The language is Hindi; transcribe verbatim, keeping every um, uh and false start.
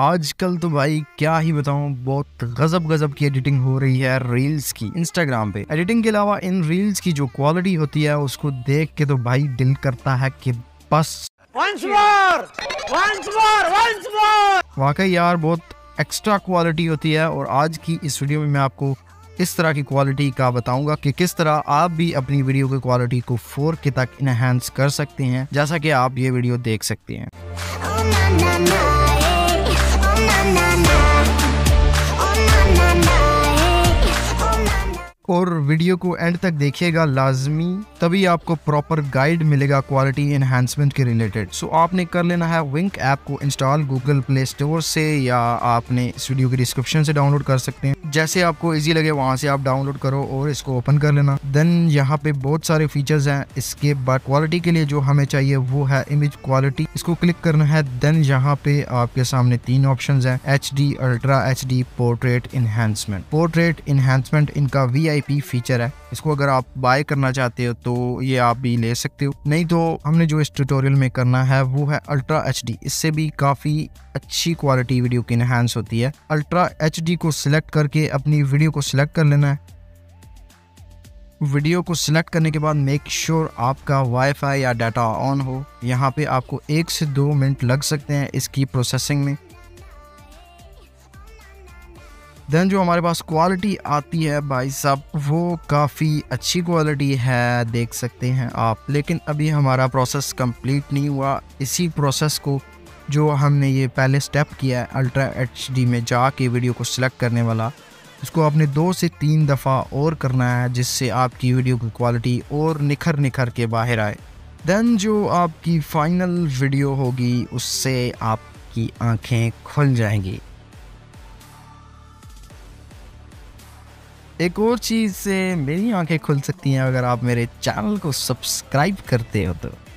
आजकल तो भाई क्या ही बताऊं, बहुत गजब गजब की एडिटिंग हो रही है रील्स की इंस्टाग्राम पे। एडिटिंग के अलावा इन रील्स की जो क्वालिटी होती है उसको देख के तो भाई दिल करता है कि बस once more, once more, once more। वाकई यार बहुत एक्स्ट्रा क्वालिटी होती है और आज की इस वीडियो में मैं आपको इस तरह की क्वालिटी का बताऊंगा कि किस तरह आप भी अपनी वीडियो की क्वालिटी को फोर के तक इनहेंस कर सकते हैं, जैसा कि आप ये वीडियो देख सकते हैं। ओ ना ना ना, ए, ओ ना ना ना, ओ ना ना ना, ए, ओ ना ना। और वीडियो को एंड तक देखिएगा लाजमी, तभी आपको प्रॉपर गाइड मिलेगा क्वालिटी इनहेंसमेंट के रिलेटेड। सो आपने कर लेना है विंक ऐप को इंस्टॉल गूगल प्ले स्टोर से, या आपने इस वीडियो के डिस्क्रिप्शन से डाउनलोड कर सकते हैं, जैसे आपको इजी लगे वहां से आप डाउनलोड करो और इसको ओपन कर लेना। देन यहाँ पे बहुत सारे फीचर्स हैं इसके, बट क्वालिटी के लिए जो हमें चाहिए वो है इमेज क्वालिटी, इसको क्लिक करना है। देन यहाँ पे आपके सामने तीन ऑप्शंस हैं, H D, ultra H D, portrait enhancement. Portrait enhancement इनका वी आई पी फीचर है, इसको अगर आप बाय करना चाहते हो तो ये आप भी ले सकते हो, नहीं तो हमने जो इस ट्यूटोरियल में करना है वो है अल्ट्रा एच डी। इससे भी काफी अच्छी क्वालिटी वीडियो की इनहैंस होती है। अल्ट्रा एच डी को सिलेक्ट करके अपनी वीडियो को सिलेक्ट कर लेना है। वीडियो को सिलेक्ट करने के बाद मेक श्योर आपका वाईफाई या डाटा ऑन हो। यहाँ पे आपको एक से दो मिनट लग सकते हैं इसकी प्रोसेसिंग में। देन जो हमारे पास क्वालिटी आती है भाई साहब, वो काफ़ी अच्छी क्वालिटी है, देख सकते हैं आप। लेकिन अभी हमारा प्रोसेस कंप्लीट नहीं हुआ, इसी प्रोसेस को जो हमने ये पहले स्टेप किया है अल्ट्रा एच डी में जाके वीडियो को सिलेक्ट करने वाला, इसको आपने दो से तीन दफ़ा और करना है, जिससे आपकी वीडियो की क्वालिटी और निखर निखर के बाहर आए। देन जो आपकी फाइनल वीडियो होगी उससे आपकी आंखें खुल जाएंगी। एक और चीज़ से मेरी आंखें खुल सकती हैं अगर आप मेरे चैनल को सब्सक्राइब करते हो तो।